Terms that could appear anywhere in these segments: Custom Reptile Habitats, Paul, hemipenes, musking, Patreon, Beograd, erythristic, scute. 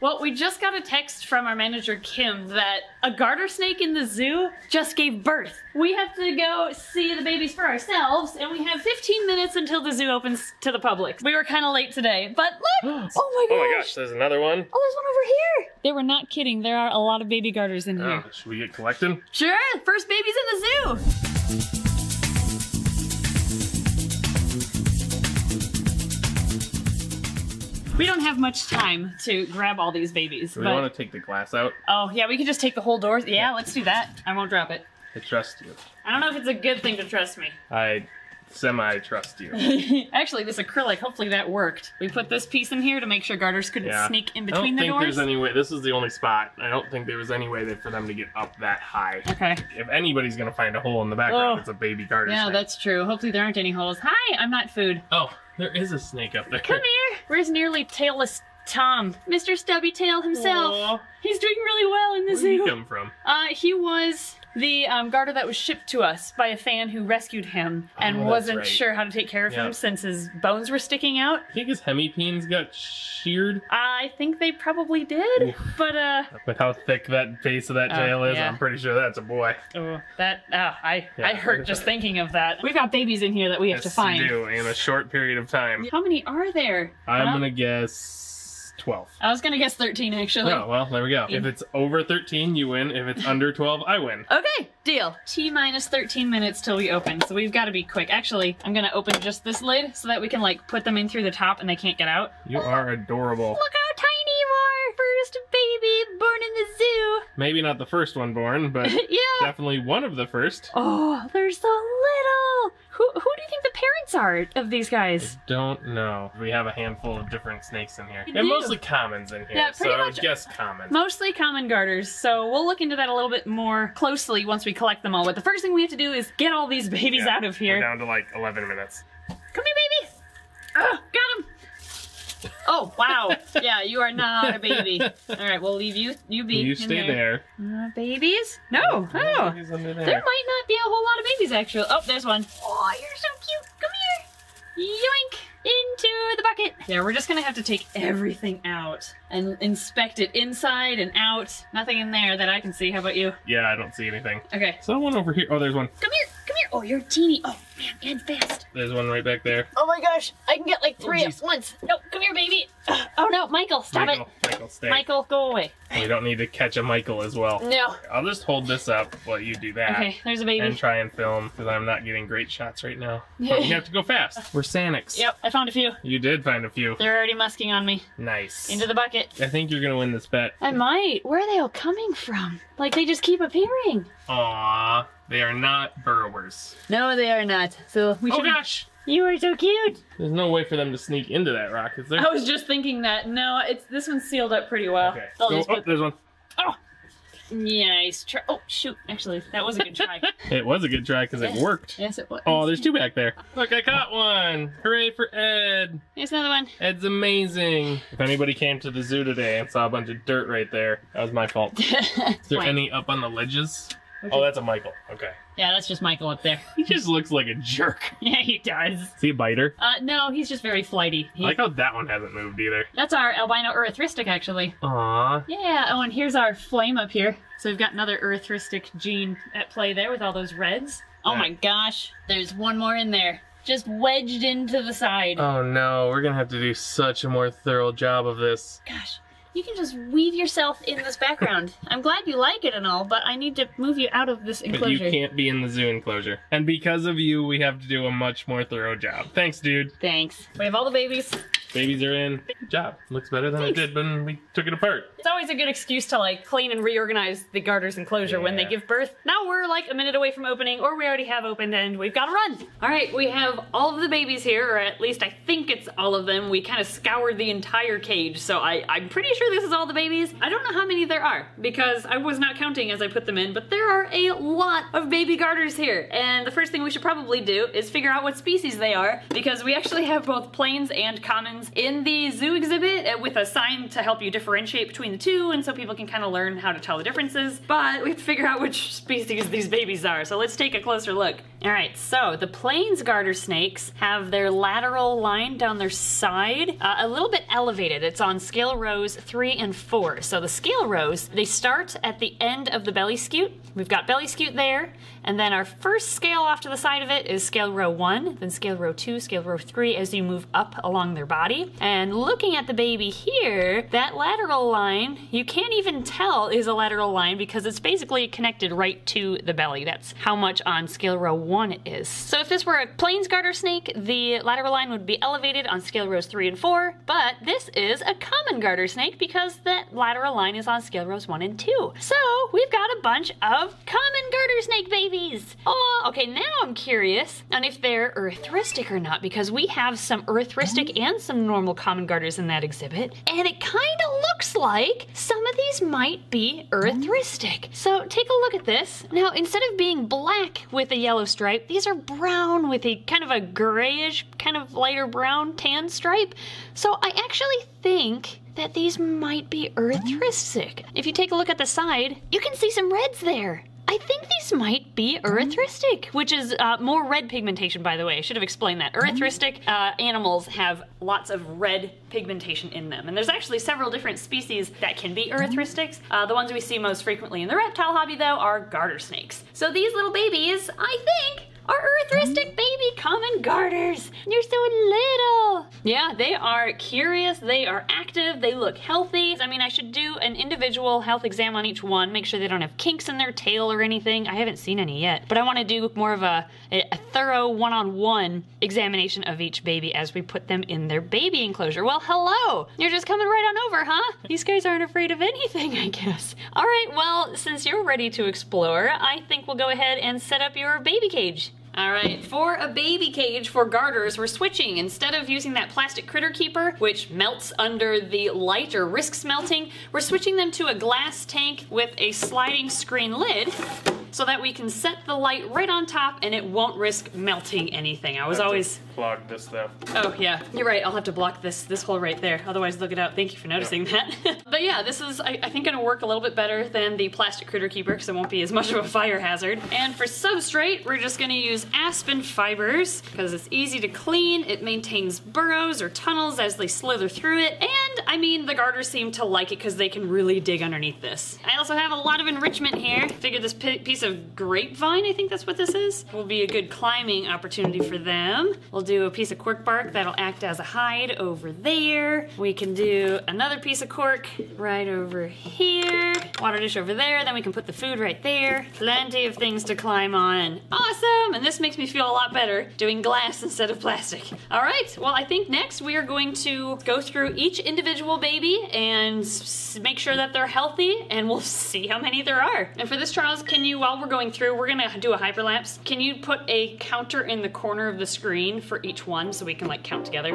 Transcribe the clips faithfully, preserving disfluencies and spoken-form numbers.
Well, we just got a text from our manager, Kim, that a garter snake in the zoo just gave birth. We have to go see the babies for ourselves, and we have fifteen minutes until the zoo opens to the public. We were kind of late today, but look! Oh my gosh! Oh my gosh, there's another one. Oh, there's one over here! They were not kidding. There are a lot of baby garters in here. Oh, should we get collecting? Sure! First babies in the zoo! We don't have much time to grab all these babies. Do we but... want to take the glass out? Oh, yeah, we could just take the whole door. Yeah, let's do that. I won't drop it. I trust you. I don't know if it's a good thing to trust me. I semi-trust you. Actually, this acrylic, hopefully that worked. We put this piece in here to make sure garters couldn't yeah. sneak in between the doors. I don't think doors. there's any way. This is the only spot. I don't think there was any way that for them to get up that high. Okay. If anybody's going to find a hole in the background, oh. it's a baby garter Yeah, snake. That's true. Hopefully there aren't any holes. Hi, I'm not food. Oh. There is a snake up there. Come here. Where's nearly tailless Tom? Mister Stubby Tail himself. Aww. He's doing really well in the zoo. Where did he come from? Uh, he was the um, garter that was shipped to us by a fan who rescued him and oh, wasn't right. sure how to take care of yeah. him since his bones were sticking out. I think his hemipenes got sheared. Uh, I think they probably did, Oof. but uh. With how thick that base of that uh, tail is, yeah. I'm pretty sure that's a boy. Oh, that uh, I yeah, I hurt just thinking of that. We've got babies in here that we have yes, to find. Yes, you do, in a short period of time. How many are there? I'm um, gonna guess. twelve. I was gonna guess thirteen actually. Oh, well, there we go. If it's over thirteen, you win. If it's under twelve, I win. Okay, deal. T minus thirteen minutes till we open, so we've gotta be quick. Actually, I'm gonna open just this lid so that we can like put them in through the top and they can't get out. You are adorable. Look how tiny you are! First baby born in the zoo! Maybe not the first one born, but yeah. definitely one of the first. Oh, they're so little! Who, who do you think the parents are of these guys? I don't know. We have a handful of different snakes in here. And mostly commons in here, yeah, so I would guess common. Mostly common garters, so we'll look into that a little bit more closely once we collect them all. But the first thing we have to do is get all these babies yeah, out of here. We're down to like eleven minutes. Come here, baby! Oh, got him! Oh, wow. Yeah, you are not a baby. All right, we'll leave you. You be You stay there. there. Uh, babies? No. There's oh. Babies under there. There might not be a whole lot of babies, actually. Oh, there's one. Oh, you're so cute. Come here. Yoink. Into the bucket. Yeah, we're just going to have to take everything out and inspect it inside and out. Nothing in there that I can see. How about you? Yeah, I don't see anything. Okay. So one over here. Oh, there's one. Come here. Come here. Oh, you're teeny. Oh, man, and fast. There's one right back there. Oh my gosh, I can get like three oh, at once. No, come here, baby. Oh no, Michael, stop Michael, it. Michael, stay. Michael, go away. We don't need to catch a Michael as well. No. I'll just hold this up while you do that. Okay, there's a baby. And try and film, because I'm not getting great shots right now. But we have to go fast. We're Sanics. Yep, I found a few. You did find a few. They're already musking on me. Nice. Into the bucket. I think you're going to win this bet. I might. Where are they all coming from? Like, they just keep appearing. Aww. They are not burrowers. No, they are not. So we should. Oh gosh! You are so cute. There's no way for them to sneak into that rock, is there? I was just thinking that. No, it's this one's sealed up pretty well. Okay. Oh, oh, oh there's one. Oh, nice try. Oh shoot! Actually, that was a good try. It was a good try because yes. it worked. Yes, it was. Oh, there's two back there. Look, I caught one. Hooray for Ed! There's another one. Ed's amazing. If anybody came to the zoo today and saw a bunch of dirt right there, that was my fault. Is there any up on the ledges? Okay. Oh, that's a Michael. Okay. Yeah, that's just Michael up there. He just looks like a jerk. Yeah, he does. Is he a biter? Uh, no, he's just very flighty. He... I like how that one hasn't moved either. That's our albino erythristic, actually. Aww. Yeah, oh, and here's our flame up here. So we've got another erythristic gene at play there with all those reds. Oh yeah. My gosh, there's one more in there. Just wedged into the side. Oh no, we're gonna have to do such a more thorough job of this. Gosh. You can just weave yourself in this background. I'm glad you like it and all, but I need to move you out of this enclosure. But you can't be in the zoo enclosure. And because of you, we have to do a much more thorough job. Thanks, dude. Thanks. We have all the babies. Babies are in. Good job. Looks better than Thanks. It did when we took it apart. It's always a good excuse to like clean and reorganize the garter's enclosure yeah. when they give birth. Now we're like a minute away from opening, or we already have opened and we've got to run. All right, we have all of the babies here, or at least I think it's all of them. We kind of scoured the entire cage, so I, I'm pretty sure this is all the babies. I don't know how many there are because I was not counting as I put them in, but there are a lot of baby garters here. And the first thing we should probably do is figure out what species they are because we actually have both plains and commons in the zoo exhibit with a sign to help you differentiate between the two and so people can kind of learn how to tell the differences. But we have to figure out which species these babies are. So let's take a closer look. All right, so the plains garter snakes have their lateral line down their side uh, a little bit elevated. It's on scale rows three and four. So the scale rows, they start at the end of the belly scute. We've got belly scute there, and then our first scale off to the side of it is scale row one, then scale row two, scale row three, as you move up along their body. And looking at the baby here, that lateral line, you can't even tell is a lateral line because it's basically connected right to the belly. That's how much on scale row one one is. So if this were a plains garter snake, the lateral line would be elevated on scale rows three and four, but this is a common garter snake because that lateral line is on scale rows one and two. So we've got a bunch of common garter snake babies. Oh, okay, now I'm curious on if they're earthristic or not, because we have some earthristic and some normal common garters in that exhibit, and it kind of looks like some of these might be earthristic. So take a look at this. Now, instead of being black with a yellow stripe, Stripe. These are brown with a kind of a grayish, kind of lighter brown tan stripe. So I actually think that these might be earthristic. If you take a look at the side, you can see some reds there. I think these might be earthristic, which is uh, more red pigmentation, by the way. I should have explained that. Earthristic uh, animals have lots of red pigmentation in them. And there's actually several different species that can be earthristics. Uh, the ones we see most frequently in the reptile hobby, though, are garter snakes. So these little babies, I think, are earthristic baby common garters. They're so little. Yeah, they are curious, they are active, they look healthy. I mean, I should do an individual health exam on each one, make sure they don't have kinks in their tail or anything. I haven't seen any yet, but I wanna do more of a, a thorough one-on-one examination of each baby as we put them in their baby enclosure. Well, hello, you're just coming right on over, huh? These guys aren't afraid of anything, I guess. All right, well, since you're ready to explore, I think we'll go ahead and set up your baby cage. All right, for a baby cage for garters, we're switching. Instead of using that plastic critter keeper, which melts under the light or risks melting, we're switching them to a glass tank with a sliding screen lid so that we can set the light right on top and it won't risk melting anything. I was I always... block this though. Oh yeah, you're right. I'll have to block this this hole right there. Otherwise, look it out. Thank you for noticing yeah. that. But yeah, this is, I, I think, gonna work a little bit better than the plastic critter keeper because it won't be as much of a fire hazard. And for substrate, we're just gonna use aspen fibers because it's easy to clean. It maintains burrows or tunnels as they slither through it. And I mean, the garters seem to like it because they can really dig underneath this. I also have a lot of enrichment here. Figured this piece of grapevine, I think that's what this is, will be a good climbing opportunity for them. We'll do a piece of cork bark that'll act as a hide over there. We can do another piece of cork right over here. Water dish over there, then we can put the food right there. Plenty of things to climb on. Awesome, and this makes me feel a lot better doing glass instead of plastic. All right, well I think next we are going to go through each individual baby and make sure that they're healthy, and we'll see how many there are. And for this, Charles, can you, while we're going through, we're gonna do a hyperlapse. Can you put a counter in the corner of the screen for each one so we can like count together?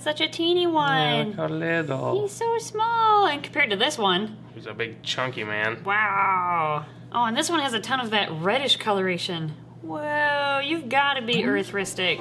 Such a teeny one. Look how little. He's so small, and compared to this one. He's a big chunky man. Wow. Oh, and this one has a ton of that reddish coloration. Whoa, you've gotta be earthristic.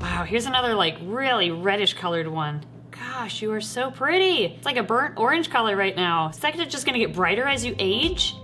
Wow, here's another like really reddish colored one. Gosh, you are so pretty. It's like a burnt orange color right now. Is that just gonna get brighter as you age?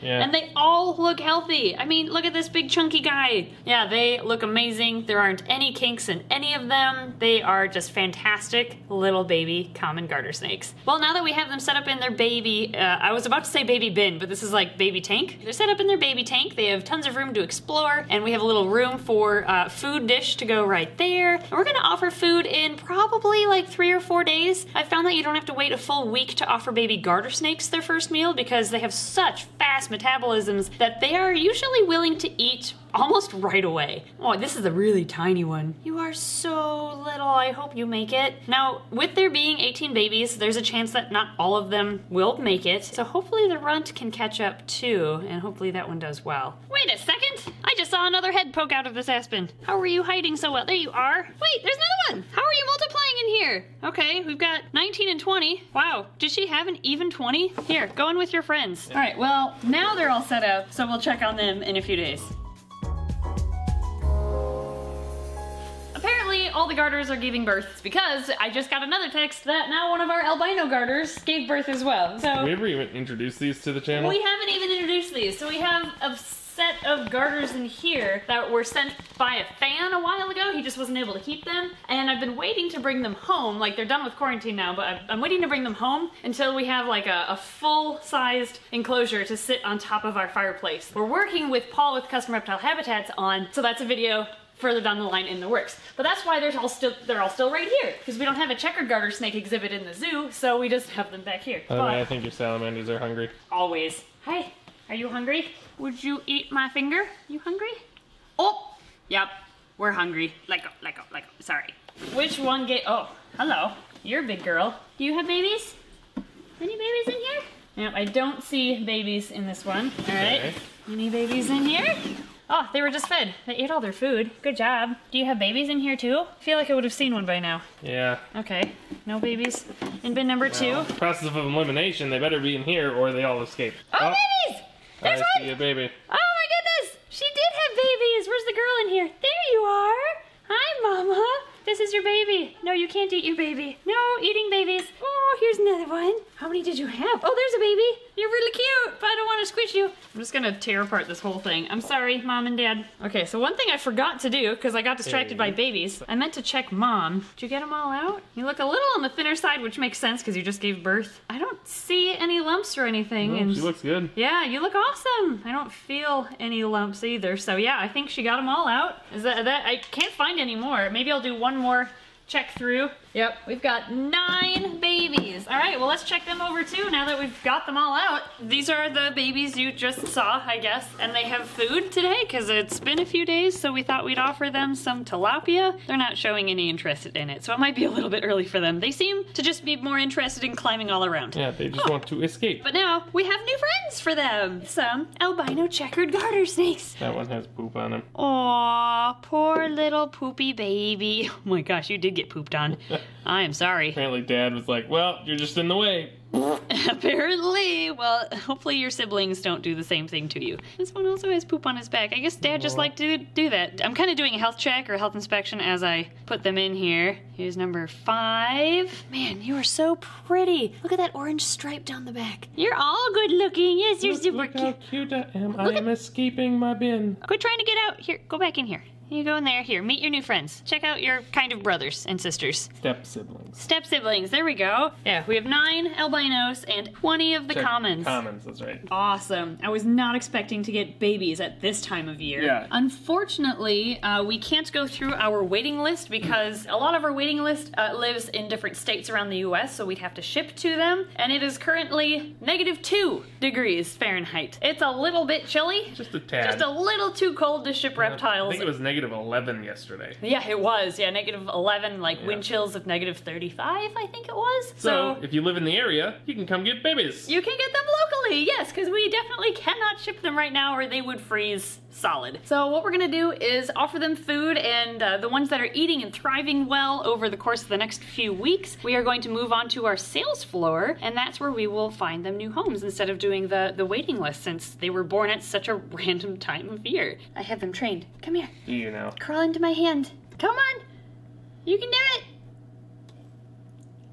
Yeah. And they all look healthy. I mean, look at this big chunky guy. Yeah, they look amazing. There aren't any kinks in any of them. They are just fantastic little baby common garter snakes. Well, now that we have them set up in their baby, uh, I was about to say baby bin, but this is like baby tank. They're set up in their baby tank. They have tons of room to explore, and we have a little room for uh, food dish to go right there. And we're gonna offer food in probably like three or four days. I found that you don't have to wait a full week to offer baby garter snakes their first meal because they have such fast metabolisms that they are usually willing to eat almost right away. Oh, this is a really tiny one. You are so little, I hope you make it. Now, with there being eighteen babies, there's a chance that not all of them will make it. So hopefully the runt can catch up too, and hopefully that one does well. Wait a second, I just saw another head poke out of this aspen. How are you hiding so well? There you are. Wait, there's another one. How are you multiplying in here? Okay, we've got nineteen and twenty. Wow, did she have an even twenty? Here, go in with your friends. All right, well, now they're all set up, so we'll check on them in a few days. All the garters are giving births because I just got another text that now one of our albino garters gave birth as well. So have we ever even introduced these to the channel? We haven't even introduced these. So we have a set of garters in here that were sent by a fan a while ago. He just wasn't able to keep them. And I've been waiting to bring them home. Like, they're done with quarantine now, but I'm waiting to bring them home until we have like a, a full-sized enclosure to sit on top of our fireplace. We're working with Paul with Custom Reptile Habitats on, so that's a video further down the line in the works. But that's why they're all still they're all still right here, because we don't have a checkered garter snake exhibit in the zoo, so we just have them back here. By the way, I think your salamanders are hungry. Always. Hi, are you hungry? Would you eat my finger? You hungry? Oh, yep, we're hungry. Let go, let go, let go, sorry. Which one gave, oh, hello. You're a big girl. Do you have babies? Any babies in here? No, I don't see babies in this one. All right, okay. Any babies in here? Oh, they were just fed. They ate all their food. Good job. Do you have babies in here too? I feel like I would have seen one by now. Yeah. Okay. No babies in bin number well, two. Process of elimination. They better be in here or they all escape. Oh, oh. Babies! There's I one! See a baby. Oh my goodness! She did have babies! Where's the girl in here? There you are! Hi, Mama! This is your baby. No, you can't eat your baby. No, eating babies. Oh, here's another one. How many did you have? Oh, there's a baby. You're really cute, but I don't want to squish you. I'm just gonna tear apart this whole thing. I'm sorry, Mom and Dad. Okay, so one thing I forgot to do, because I got distracted by babies, I meant to check Mom. Did you get them all out? You look a little on the thinner side, which makes sense, because you just gave birth. I don't see any lumps or anything. No, she looks good. Yeah, you look awesome. I don't feel any lumps either, so yeah, I think she got them all out. Is that, that I can't find any more. Maybe I'll do one more check through. Yep, we've got nine babies. All right, well, let's check them over too now that we've got them all out. These are the babies you just saw, I guess, and they have food today because it's been a few days, so we thought we'd offer them some tilapia. They're not showing any interest in it, so it might be a little bit early for them. They seem to just be more interested in climbing all around. Yeah, they just oh. want to escape. But now we have new friends for them. Some albino checkered garter snakes. That one has poop on him. Aw, poor little poopy baby. Oh my gosh, you did get pooped on. I am sorry. Apparently Dad was like, well, you're just in the way. Apparently. Well, hopefully your siblings don't do the same thing to you. This one also has poop on his back. I guess Dad just liked to do that. I'm kind of doing a health check or health inspection as I put them in here. Here's number five. Man, you are so pretty. Look at that orange stripe down the back. You're all good looking. Yes, you're look, super look how cute I am. Look I am escaping my bin. Quit trying to get out. Here, go back in here. You go in there. Here, meet your new friends. Check out your kind of brothers and sisters. Step siblings. Step siblings. There we go. Yeah, we have nine albinos and twenty of the Check commons. Commons, that's right. Awesome. I was not expecting to get babies at this time of year. Yeah. Unfortunately, uh, we can't go through our waiting list because a lot of our waiting list uh, lives in different states around the U S, so we'd have to ship to them. And it is currently negative two degrees Fahrenheit. It's a little bit chilly. Just a tad. Just a little too cold to ship reptiles. I think it was negative eleven yesterday. Yeah, it was. Yeah, negative eleven, like yeah. wind chills of negative thirty-five, I think it was. So, so, if you live in the area, you can come get babies. You can get them locally, yes, because we definitely cannot ship them right now or they would freeze solid. So what we're gonna do is offer them food, and uh, the ones that are eating and thriving well over the course of the next few weeks, we are going to move on to our sales floor, and that's where we will find them new homes instead of doing the, the waiting list, since they were born at such a random time of year. I have them trained. Come here. You know. Crawl into my hand. Come on. You can do it.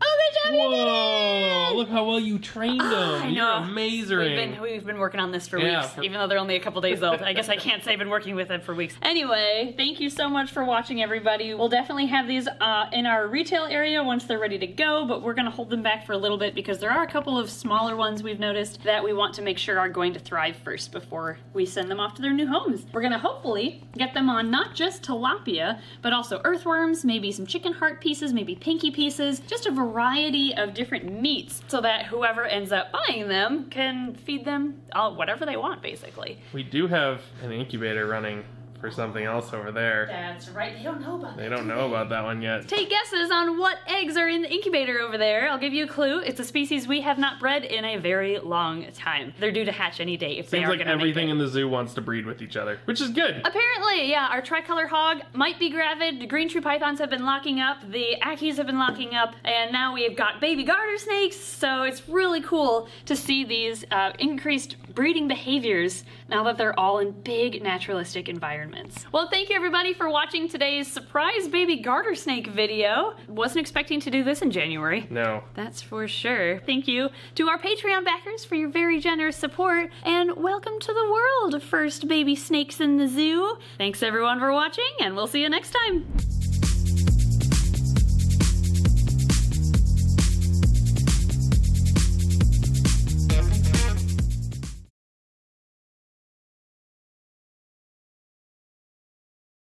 Oh, good job, Whoa, you did it! Look how well you trained them. Oh, I You're know. Amazing. We've been, we've been working on this for yeah, weeks, for... even though they're only a couple days old. I guess I can't say I've been working with them for weeks. Anyway, thank you so much for watching, everybody. We'll definitely have these uh, in our retail area once they're ready to go, but we're going to hold them back for a little bit because there are a couple of smaller ones we've noticed that we want to make sure are going to thrive first before we send them off to their new homes. We're going to hopefully get them on not just tilapia, but also earthworms, maybe some chicken heart pieces, maybe pinky pieces, just a variety variety of different meats so that whoever ends up buying them can feed them all, whatever they want, basically. We do have an incubator running for something else over there. That's right. They don't know about that. They don't know about that one yet. Take guesses on what eggs are in the incubator over there. I'll give you a clue. It's a species we have not bred in a very long time. They're due to hatch any day if they are going to make it. Seems like everything in the zoo wants to breed with each other, which is good. Apparently, yeah. Our tricolor hog might be gravid. Green tree pythons have been locking up. The akis have been locking up. And now we've got baby garter snakes. So it's really cool to see these uh, increased breeding behaviors now that they're all in big naturalistic environments. Well, thank you everybody for watching today's surprise baby garter snake video. Wasn't expecting to do this in January. No. That's for sure. Thank you to our Patreon backers for your very generous support, and welcome to the world, first baby snakes in the zoo. Thanks everyone for watching, and we'll see you next time.